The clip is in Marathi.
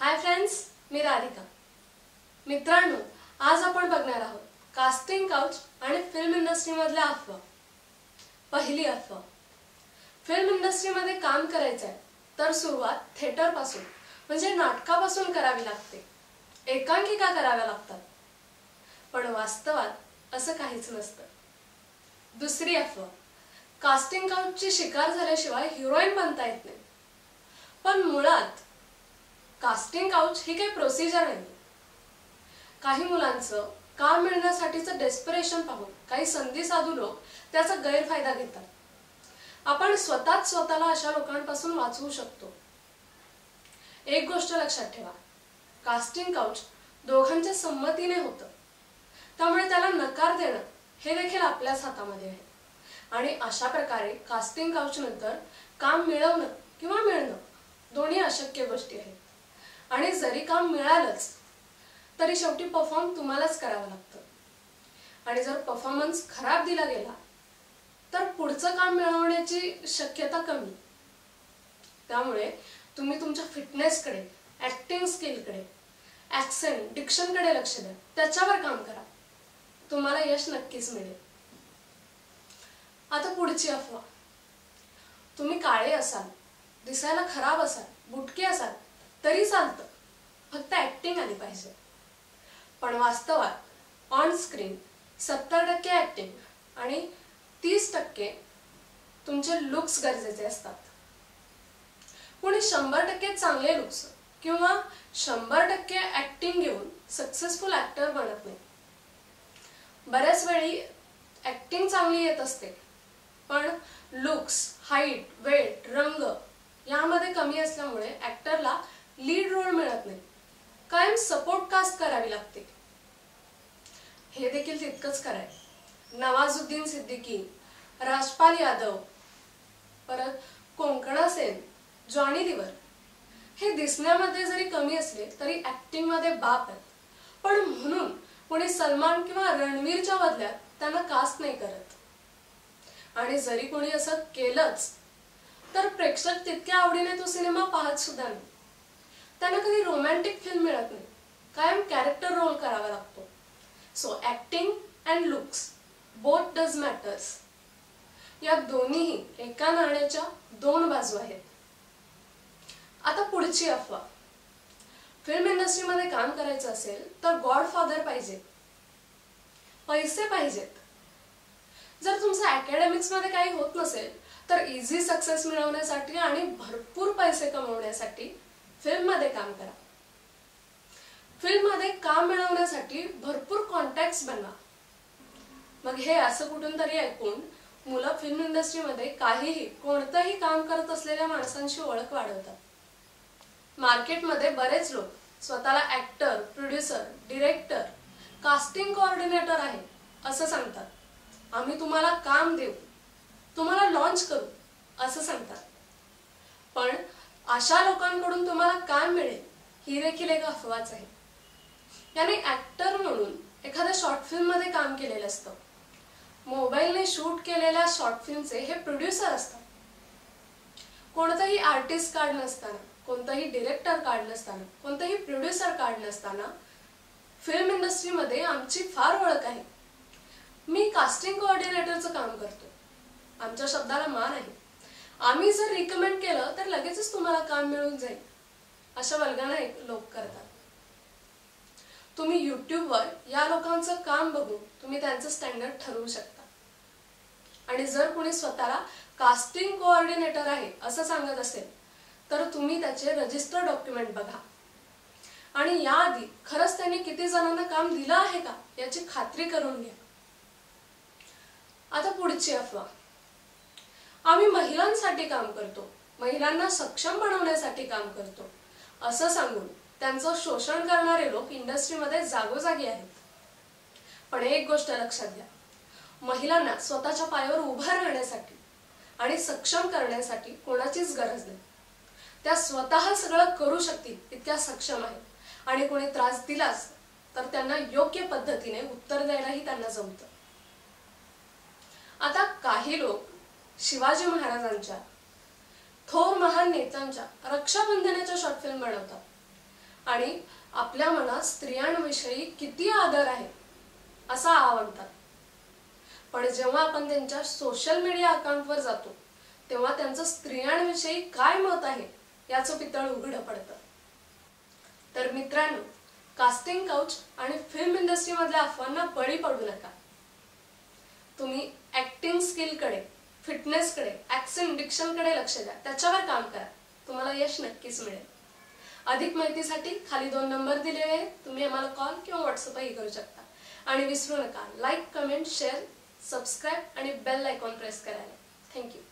हाय फ्रेंड्स, मी राधिका. मित्रांनो, आज आपण बघणार आहोत कास्टिंग काउच आणि फिल्म इंडस्ट्रीमधल्या अफवा. पहिली अफवा, फिल्म इंडस्ट्रीमध्ये काम करायचं आहे तर सुरुवात थिएटरपासून म्हणजे नाटकापासून करावी लागते, एकांकिका कराव्या लागतात, पण वास्तवात असं काहीच नसतं. दुसरी अफवा, कास्टिंग काउचची शिकार झाल्याशिवाय हिरोईन बनता येत नाही. पण मुळात कास्टिंग काउच ही काही प्रोसिजर नाही. काही मुलांचं काम मिळण्यासाठीचं डेस्परेशन पाहून काही संधी साधू लोक त्याचा गैरफायदा घेतात. आपण स्वतःच स्वतःला अशा लोकांपासून वाचवू शकतो. एक गोष्ट लक्षात ठेवा, कास्टिंग काउच दोघांच्या संमतीने होतं, त्यामुळे त्याला नकार देणं हे देखील आपल्याच हातामध्ये आहे. आणि अशा प्रकारे कास्टिंग काउच नंतर काम मिळवणं किंवा मिळणं दोन्ही अशक्य गोष्टी आहेत. आणि जरी काम मिळालंच तरी शेवटी परफॉर्म तुम्हालाच करावं लागतं. आणि जर परफॉर्मन्स खराब दिला गेला तर पुढचं काम मिळवण्याची शक्यता कमी. त्यामुळे तुम्ही तुमच्या फिटनेसकडे, ऍक्टिंग स्किलकडे, ऍक्सेंट, डिक्शनकडे लक्ष द्या, त्याच्यावर काम करा, तुम्हाला यश नक्कीच मिळेल. आता पुढची अफवा, तुम्ही काळे असाल, दिसायला खराब असाल, बुटके असाल तरी चालतं, फक्त ऍक्टिंग आली पाहिजे. पण वास्तवात ऑन स्क्रीन 70% ऍक्टिंग आणि 30% तुमचे लुक्स गरजेचे असतात. कोणी 100% चांगले लुक्स किंवा 100% ऍक्टिंग घेऊन सक्सेसफुल ऍक्टर बनत नाही. बऱ्याच वेळी ऍक्टिंग चांगली येत असते पण लुक्स, हाईट, वेट, रंग यामध्ये कमी असल्यामुळे ऍक्टरला लीड रोल मिळत नाही. कायम सपोर्ट कास्ट करावी लागते. हे देखील तितकंच कराय. नवाजुद्दीन सिद्दीकी, राजपाल यादव, परत कोंकणा सेन, जॉनी लिवर हे दिसण्यामध्ये जरी कमी असले तरी ऍक्टिंगमध्ये बाप आहेत. पण म्हणून कोणी सलमान किंवा रणवीरच्या बदल्यात त्यांना कास्ट नाही करत. आणि जरी कोणी असं केलंच तर प्रेक्षक तितक्या आवडीने तो सिनेमा पाहत सुद्धा नाही. त्यांना कधी रोमॅन्टिक फिल्म मिळत नाही, कायम कॅरेक्टर रोल करावा लागतो. So acting and looks both does matters. या दोन्हीही एका नाण्याच्या दोन बाजू आहेत. आता पुढची अफवा, फिल्म इंडस्ट्रीमध्ये काम करायचं असेल तर गॉडफादर पाहिजे, पैसे पाहिजेत. जर तुमचं अकॅडमिक्समध्ये काही होत नसेल तर इझी सक्सेस मिळवण्यासाठी आणि भरपूर पैसे कमवण्यासाठी फिल्ममध्ये काम करा. फिल्ममध्ये काम मिळवण्यासाठी भरपूर कॉन्टॅक्ट्स बनवा. मग हे असं कुठून तरी ऐकून मुलं फिल्म इंडस्ट्रीमध्ये काहीही, कोणतंही काम करत असलेल्या माणसांची ओळख वाढवतात. मार्केटमध्ये बरेच लोक स्वतःला actor, producer, director, casting coordinator आहे असं सांगतात. आम्ही तुम्हाला काम देऊ, तुम्हाला लॉन्च करू असं सांगतात. पण अशा लोकांकडून तुम्हाला काम मिळेल ही देखील एक अफवाच आहे. याने ऍक्टर म्हणून एखाद्या शॉर्ट फिल्ममध्ये काम केलेलं असतं. मोबाईलने शूट केलेल्या शॉर्ट फिल्मचे हे प्रोड्युसर असतात. कोणताही आर्टिस्ट कार्ड नसताना, कोणताही डिरेक्टर कार्ड नसताना, कोणताही प्रोड्युसर कार्ड नसताना फिल्म इंडस्ट्रीमध्ये आमची फार ओळख आहे. मी कास्टिंग कोऑर्डिनेटरचं काम करतो, आमच्या शब्दाला मान आहे, आम्ही जर रिकमेंड केलं तर लगेचच तुम्हाला काम मिळून जाईल, अशा वल्गाना लोक करतात. तुम्ही युट्यूबवर या लोकांचं काम बघून तुम्ही त्यांचं स्टँडर्ड ठरवू शकता. आणि जर कोणी स्वतःला कास्टिंग कोऑर्डिनेटर आहे असं सांगत असेल तर तुम्ही त्याचे रजिस्टर डॉक्युमेंट बघा. आणि याआधी खरंच त्यांनी किती जणांना काम दिलं आहे का याची खात्री करून घ्या. आता पुढची अफवा, आम्ही महिलांसाठी काम करतो, महिलांना सक्षम बनवण्यासाठी काम करतो असं सांगून त्यांचं शोषण करणारे लोक इंडस्ट्रीमध्ये जागोजागी आहेत. पण एक गोष्ट लक्षात घ्या, महिलांना स्वतःच्या पायावर उभं राहण्यासाठी आणि सक्षम करण्यासाठी कोणाचीच गरज नाही. त्या स्वतः सगळं करू शकतील इतक्या सक्षम आहेत. आणि कोणी त्रास दिलाच तर त्यांना योग्य पद्धतीने उत्तर द्यायलाही त्यांना जमतं. आता काही लोक शिवाजी महाराजांच्या, थोर महान नेत्यांच्या रक्षाबंधनाच्या शॉर्ट फिल्म बनवतात आणि आपल्या मनात स्त्रियांविषयी किती आदर आहे असा आवडतात। पण जेव्हा आपण त्यांच्या सोशल मीडिया अकाउंटवर जातो तेव्हा त्यांचं स्त्रियांविषयी काय मत आहे याचं पितळ उघड पडतं। तर मित्रांनो, कास्टिंग काउच आणि फिल्म इंडस्ट्री मधल्या अफवांना बळी पडू नका। तुम्ही ऍक्टिंग स्किल कडे, फिटनेस कडे, ऍक्सेंट डिक्शन कडे लक्ष द्या, त्याच्यावर काम करा, तुम्हाला यश नक्कीच मिळेल। अधिक माहितीसाठी खाली 2 नंबर दिले आहेत, तुम्ही आम्हाला कॉल किंवा WhatsApp ही करू शकता। आणि विसरू नका लाईक, कमेंट, शेअर, सबस्क्राइब आणि बेल आयकॉन प्रेस करायला। थँक्यू।